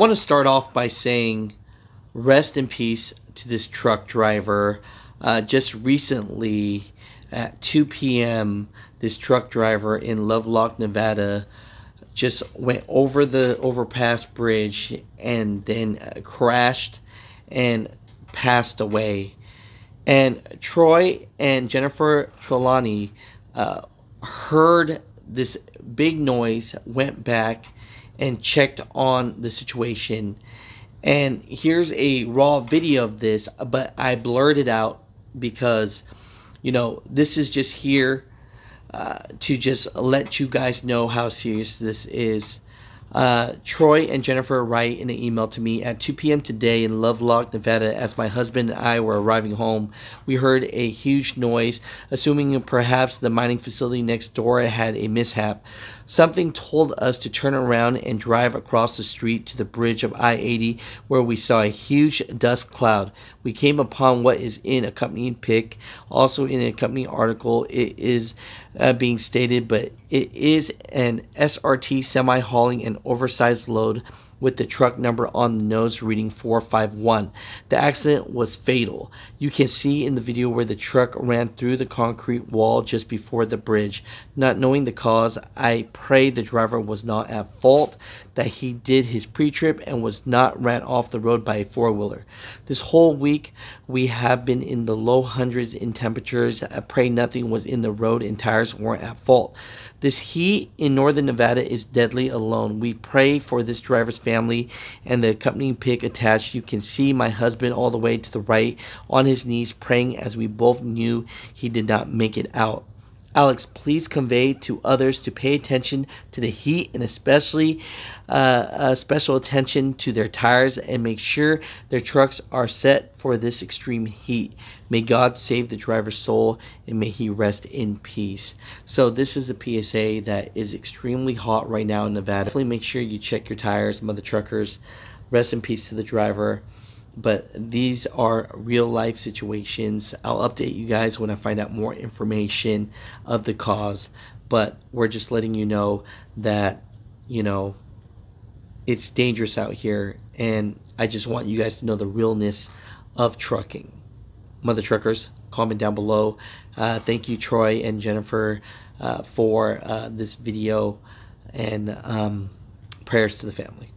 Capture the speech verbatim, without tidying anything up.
want to start off by saying rest in peace to this truck driver. Uh, just recently at two p m, this truck driver in Lovelock, Nevada, just went over the overpass bridge and then uh, crashed and passed away. And Troy and Jennifer Trelawney uh, heard this big noise, went back and checked on the situation. And here's a raw video of this, but I blurred it out because, you know, this is just here uh, to just let you guys know how serious this is. Uh, Troy and Jennifer write in an email to me at two p m today in Lovelock, Nevada. As my husband and I were arriving home, we heard a huge noise, assuming perhaps the mining facility next door had a mishap. Something told us to turn around and drive across the street to the bridge of I eighty, where we saw a huge dust cloud. We came upon what is in accompanying pic. Also in an accompanying article, it is uh, being stated, but it is an S R T semi hauling an oversized load with the truck number on the nose reading four five one. The accident was fatal. You can see in the video where the truck ran through the concrete wall just before the bridge. Not knowing the cause, I prayed the driver was not at fault, that he did his pre-trip and was not ran off the road by a four-wheeler. This whole week, we have been in the low hundreds in temperatures. I pray nothing was in the road and tires weren't at fault. This heat in northern Nevada is deadly alone. We pray for this driver's family. Family and the accompanying pic attached. You can see my husband all the way to the right on his knees praying, as we both knew he did not make it out. Alex, please convey to others to pay attention to the heat and especially uh, uh, special attention to their tires, and make sure their trucks are set for this extreme heat. May God save the driver's soul and may he rest in peace. So this is a P S A that is extremely hot right now in Nevada. Definitely make sure you check your tires, mother truckers. Rest in peace to the driver. But these are real life situations. I'll update you guys when I find out more information of the cause. But we're just letting you know that, you know, it's dangerous out here. And I just want you guys to know the realness of trucking. Mother truckers, comment down below. Uh, thank you, Troy and Jennifer, uh, for uh, this video. And um, prayers to the family.